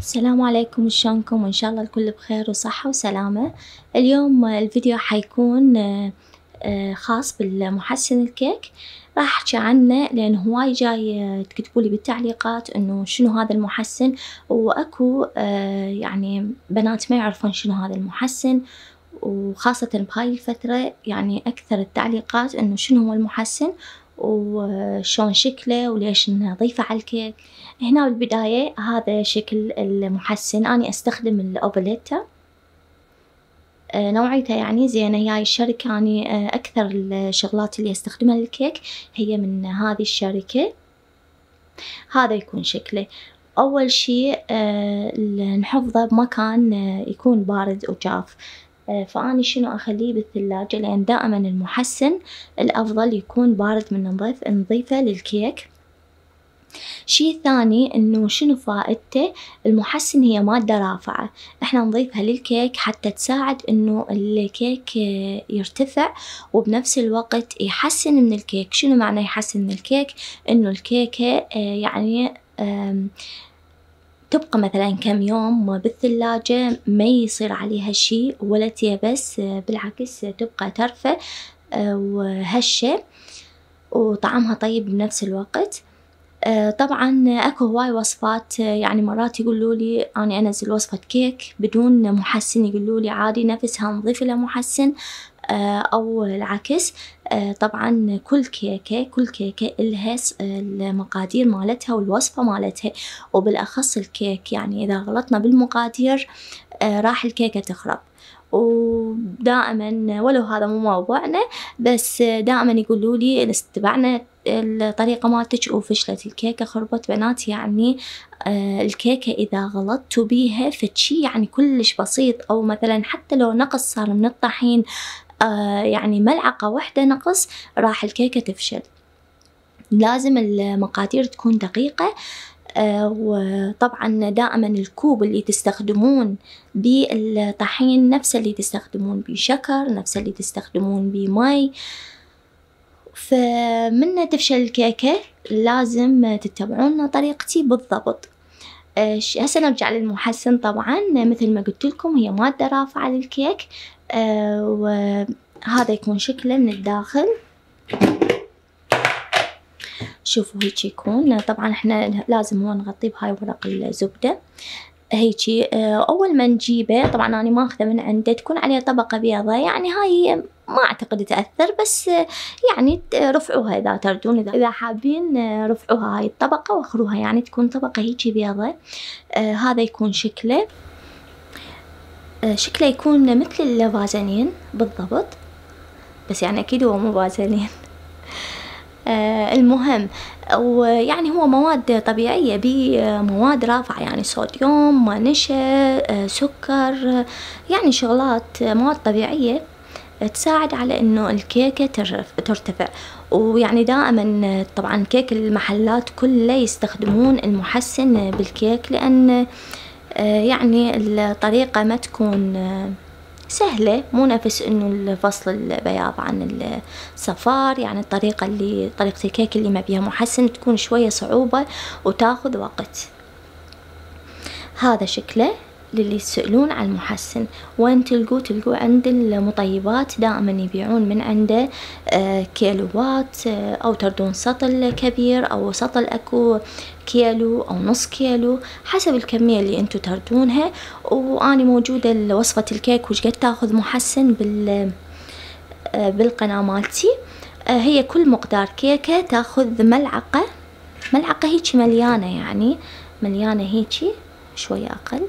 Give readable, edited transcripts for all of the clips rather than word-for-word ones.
السلام عليكم، شلونكم؟ وان شاء الله الكل بخير وصحة وسلامة. اليوم الفيديو حيكون خاص بالمحسن الكيك، راح احكي عنه لان هواي جاي تكتبولي بالتعليقات انه شنو هذا المحسن، واكو يعني بنات ما يعرفون شنو هذا المحسن، وخاصة بهاي الفترة يعني اكثر التعليقات انه شنو هو المحسن وشون شكله وليش نضيفه على الكيك. هنا بالبداية هذا شكل المحسن، أنا أستخدم الأوبليتا نوعيته يعني زينة، هي الشركة أنا أكثر الشغلات اللي أستخدمها للكيك هي من هذه الشركة. هذا يكون شكله، أول شي نحفظه بمكان يكون بارد وجاف، فأني شنو أخليه بالثلاجة لأن دائما المحسن الأفضل يكون بارد من نضيفه للكيك. شيء ثاني إنه شنو فائدته، المحسن هي مادة رافعة إحنا نضيفها للكيك حتى تساعد إنه الكيك يرتفع وبنفس الوقت يحسن من الكيك. شنو معنى يحسن من الكيك؟ إنه الكيكة يعني تبقى مثلا كم يوم بالثلاجة ما يصير عليها شيء ولا تيبس، بالعكس تبقى ترفة وهشة وطعمها طيب بنفس الوقت. طبعا اكو هواي وصفات، يعني مرات يقولولي اني انزل وصفة كيك بدون محسن، يقولولي عادي نفسها نضيف لها محسن او العكس. طبعا كل كيكة إلها المقادير مالتها والوصفة مالتها، وبالاخص الكيك يعني اذا غلطنا بالمقادير راح الكيكة تخرب. ودائما ولو هذا مو موضوعنا بس دائما يقولولي استبعنا الطريقة مالتك وفشلت الكيكة خربت. بنات يعني الكيكة إذا غلطتوا بيها فشي يعني كلش بسيط، أو مثلا حتى لو نقص صار من الطحين يعني ملعقة واحدة نقص راح الكيكة تفشل. لازم المقادير تكون دقيقة، وطبعا دائما الكوب اللي تستخدمون بالطحين نفس اللي تستخدمون بشكر، نفس اللي تستخدمون بمي، فمن تفشل الكيكة لازم تتبعون طريقتي بالضبط. هسه نرجع للمحسن. طبعا مثل ما قلت لكم هي مادة رافعة للكيك، وهذا يكون شكله من الداخل، شوفوا هيك يكون. طبعا احنا لازم هو نغطيه بهاي ورق الزبدة هيجي. اول ما نجيبه طبعا انا ماخذه من عنده تكون عليه طبقه بيضه، يعني هاي ما اعتقد تاثر بس يعني رفعوها اذا تردون، اذا حابين رفعوها هاي الطبقه واخروها يعني تكون طبقه هيجي بيضه. هذا يكون شكله، شكله يكون مثل الفازلين بالضبط، بس يعني اكيد هو مو فازلين. المهم ويعني هو مواد طبيعية بمواد رافعة يعني صوديوم، نشا، سكر، يعني شغلات مواد طبيعية تساعد على انه الكيكة ترتفع. ويعني دائما طبعا كيك المحلات كله يستخدمون المحسن بالكيك لان يعني الطريقة ما تكون سهلة، مو نفس انه الفصل البياض عن الصفار، يعني طريقة الكيك اللي ما بيها محسن تكون شوية صعوبة وتاخذ وقت. هذا شكله للي يسألون عن المحسن. وين تلقوه عند المطيبات، دائما يبيعون من عنده كيلوات، او تردون سطل كبير او سطل اكو كيلو او نص كيلو حسب الكمية اللي انتو تردونها. واني موجودة لوصفة الكيك وش قد تاخذ محسن بالقناة مالتي. هي كل مقدار كيكة تاخذ ملعقة هيجي مليانة، يعني مليانة هيجي شوية اقل،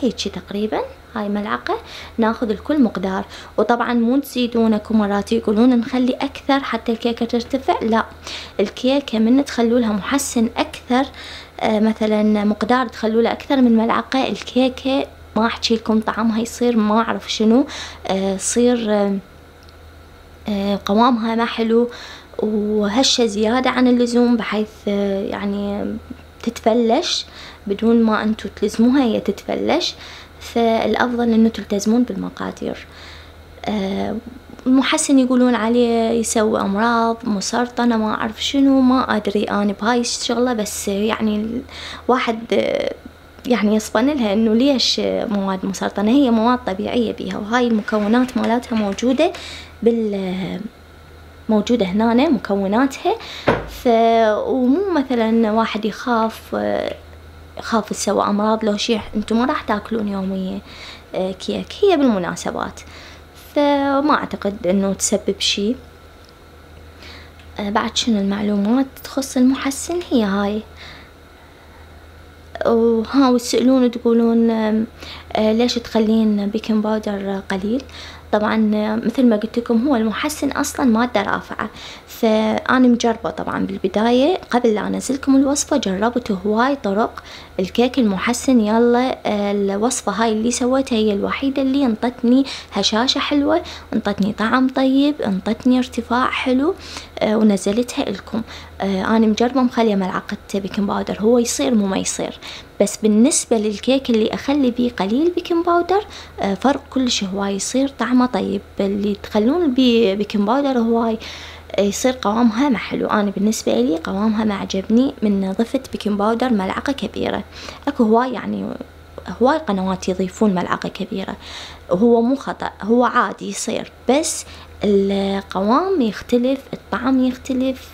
هيجي تقريبا هاي ملعقة ناخذ الكل مقدار. وطبعا مو تزيدونكم، مرات يقولون نخلي اكثر حتى الكيكة ترتفع، لا، الكيكة من تخلوا لها محسن اكثر، مثلا مقدار تخلوا لها اكثر من ملعقة، الكيكة ما احكي لكم طعمها يصير ما اعرف شنو، يصير قوامها ما حلو وهشة زيادة عن اللزوم، بحيث يعني تتفلش بدون ما انتو تلزموها هي تتفلش، فالافضل انو تلتزمون بالمقادير. محسن يقولون عليه يسوي امراض مسرطنة ما اعرف شنو، ما ادري انا بهاي الشغلة، بس يعني واحد يعني يصفن لها انه ليش مواد مسرطنة، هي مواد طبيعية بيها، وهاي المكونات مالتها موجودة موجودة هنا مكوناتها، ومو مثلا واحد يخاف يسوي امراض لو شيء انتم ما راح تاكلون يوميا كيك، هي بالمناسبات، فما اعتقد انه تسبب شيء. بعد شنو المعلومات تخص المحسن هي هاي، وها وتسألون تقولون ليش تخلين بيكنج باودر قليل. طبعا مثل ما قلت لكم هو المحسن اصلا ماده رافعه، فانا مجربه طبعا بالبدايه قبل لا انزلكم الوصفه، جربت هواي طرق الكيك المحسن، يلا الوصفه هاي اللي سويتها هي الوحيده اللي انطتني هشاشه حلوه، انطتني طعم طيب، انطتني ارتفاع حلو، ونزلتها لكم. انا مجربه مخليه ملعقه بيكنج باودر، هو يصير مو ما يصير، بس بالنسبه للكيك اللي اخلي بيه قليل بيكنج باودر فرق كلش هواي، يصير طعمه طيب. اللي تخلون بيه بيكنج باودر هواي يصير قوامها ما حلو، انا بالنسبه لي قوامها ما عجبني من ضفت بيكنج باودر ملعقه كبيره. اكو هواي يعني هواي قنوات يضيفون ملعقه كبيره، هو مو خطا، هو عادي يصير، بس القوام يختلف، الطعم يختلف،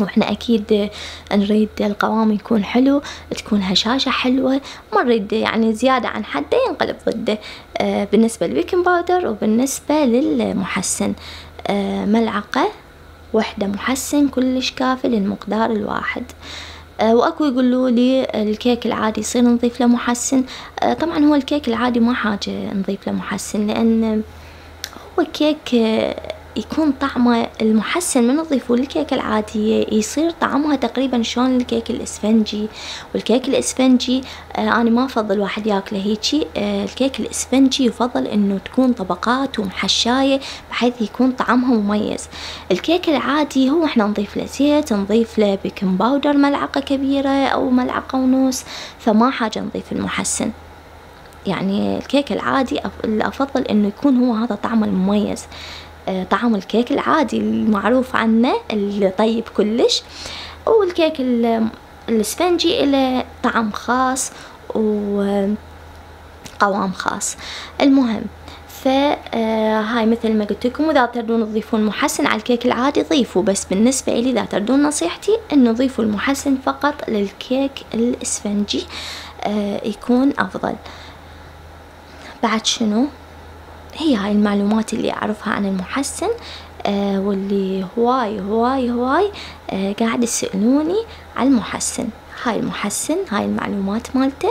واحنا اكيد نريد القوام يكون حلو، تكون هشاشه حلوه، ما نريد يعني زياده عن حده ينقلب ضده. بالنسبه للبيكنج باودر وبالنسبه للمحسن ملعقه وحده محسن كلش كافي للمقدار الواحد. واكو يقولوا لي الكيك العادي يصير نضيف له محسن، طبعا هو الكيك العادي ما حاجه نضيف له محسن، لان هو كيك يكون طعمه المحسن من نضيفه للكيك العادية يصير طعمها تقريبا شلون الكيك الاسفنجي. والكيك الاسفنجي انا ما افضل واحد ياكله هيجي، الكيك الاسفنجي يفضل انه تكون طبقات ومحشاية بحيث يكون طعمها مميز. الكيك العادي هو احنا نضيف له زيت، نضيف له بيكنج باودر ملعقة كبيرة او ملعقة ونص، فما حاجة نضيف المحسن. يعني الكيك العادي الافضل انه يكون هو هذا طعمه المميز، طعم الكيك العادي المعروف عنه الطيب كلش، والكيك الاسفنجي له طعم خاص وقوام خاص. المهم فهاي مثل ما قلت لكم، واذا تردون تضيفون محسن على الكيك العادي ضيفوا، بس بالنسبه لي اذا تردون نصيحتي انه ضيفوا المحسن فقط للكيك الاسفنجي يكون افضل. بعد شنو هي هاي المعلومات اللي اعرفها عن المحسن، واللي هواي هواي هواي قاعد يسألوني على المحسن. هاي المحسن هاي المعلومات مالته،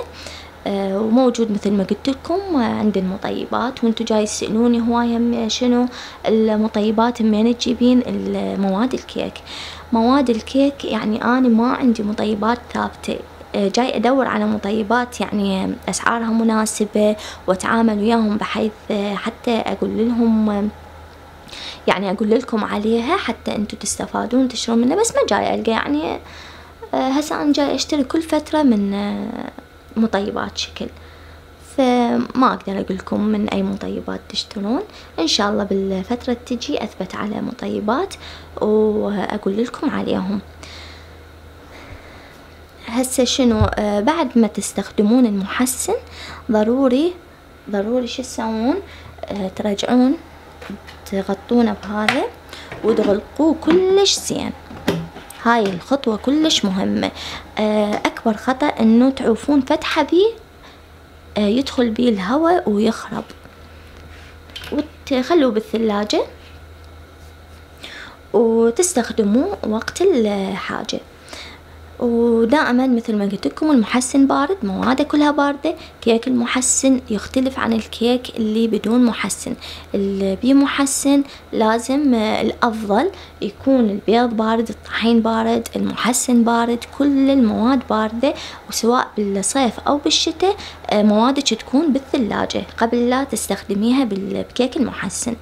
وموجود مثل ما قلت لكم عند المطيبات، وانتو جاي تسألوني هواي شنو المطيبات منين تجيبين مواد الكيك. مواد الكيك يعني انا ما عندي مطيبات ثابتة، جاي ادور على مطيبات يعني اسعارها مناسبه واتعامل وياهم، بحيث حتى اقول لهم يعني اقول لكم عليها حتى انتم تستفادون تشترون منها، بس ما جاي القى يعني هسه انا جاي اشتري كل فتره من مطيبات شكل، فما اقدر اقول لكم من اي مطيبات تشترون. ان شاء الله بالفتره تجي اثبت على مطيبات واقول لكم عليهم. هسه شنو بعد ما تستخدمون المحسن ضروري ضروري شو تسوون، ترجعون تغطونه بهذا وتغلقوه كلش زين. هاي الخطوة كلش مهمة، اكبر خطأ انه تعوفون فتحة بيه يدخل بيه الهواء ويخرب، وتخلوه بالثلاجة وتستخدموه وقت الحاجة. ودائما مثل ما قلت لكم المحسن بارد، مواده كلها بارده. كيك المحسن يختلف عن الكيك اللي بدون محسن، اللي بيه محسن لازم الافضل يكون البيض بارد، الطحين بارد، المحسن بارد، كل المواد بارده، وسواء بالصيف او بالشتاء موادك تكون بالثلاجه قبل لا تستخدميها بكيك المحسن.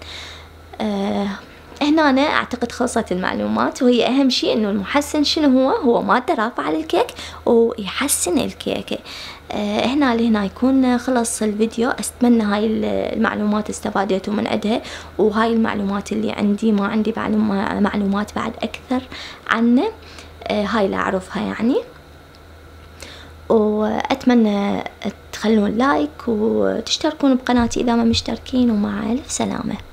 هنا أنا أعتقد خلصت المعلومات، وهي أهم شيء إنه المحسن شنو هو؟ هو مادة رافعة للكيك ويحسن الكيكة. هنا لهنا يكون خلص الفيديو. أتمنى هاي المعلومات استفاديتوا من عندها، وهاي المعلومات اللي عندي، ما عندي معلومات بعد أكثر عنه، هاي لا أعرفها يعني. وأتمنى تخلون لايك وتشتركون بقناتي إذا ما مشتركين، ومع ألف سلامة.